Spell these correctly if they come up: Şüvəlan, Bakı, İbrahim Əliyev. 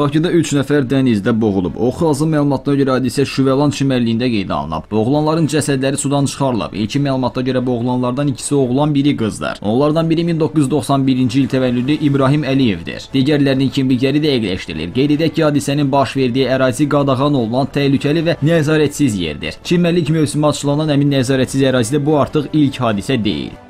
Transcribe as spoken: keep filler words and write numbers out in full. Bakıda üç nəfər dənizdə boğulub. O, xazın məlumatına görə hadisə Şüvəlan çimərliyində qeydə alınıb. Boğulanların cəsədləri sudan çıxarılıb. İlkin məlumatına görə boğulanlardan ikisi oğlan, biri qızdır. Onlardan biri min doqquz yüz doxsan birinci il təvəllüdlü İbrahim Əliyevdir. Digərlərinin kimlikləri də əqləşdirilir. Qeyd edək ki, hadisənin baş verdiyi ərazi qadağan olunan təhlükəli və nəzarətsiz yerdir. Çimərlik mövsümü açılanan həmin nəzarətsiz ərazidə bu artıq ilk hadisə deyil.